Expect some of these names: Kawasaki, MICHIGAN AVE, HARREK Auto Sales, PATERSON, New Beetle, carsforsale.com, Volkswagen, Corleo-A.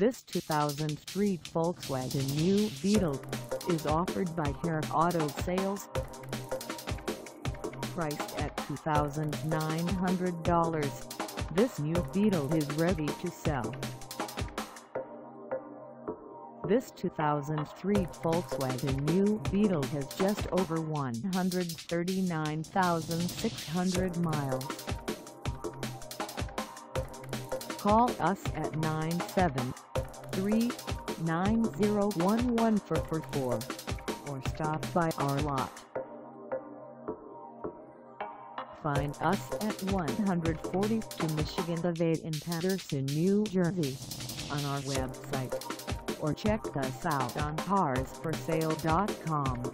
This 2003 Volkswagen New Beetle is offered by HARREK Auto Sales. Priced at $2,900, this New Beetle is ready to sell. This 2003 Volkswagen New Beetle has just over 139,600 miles. Call us at 973-901-1444 or stop by our lot. Find us at 142 Michigan Ave in Paterson, New Jersey, on our website, or check us out on carsforsale.com.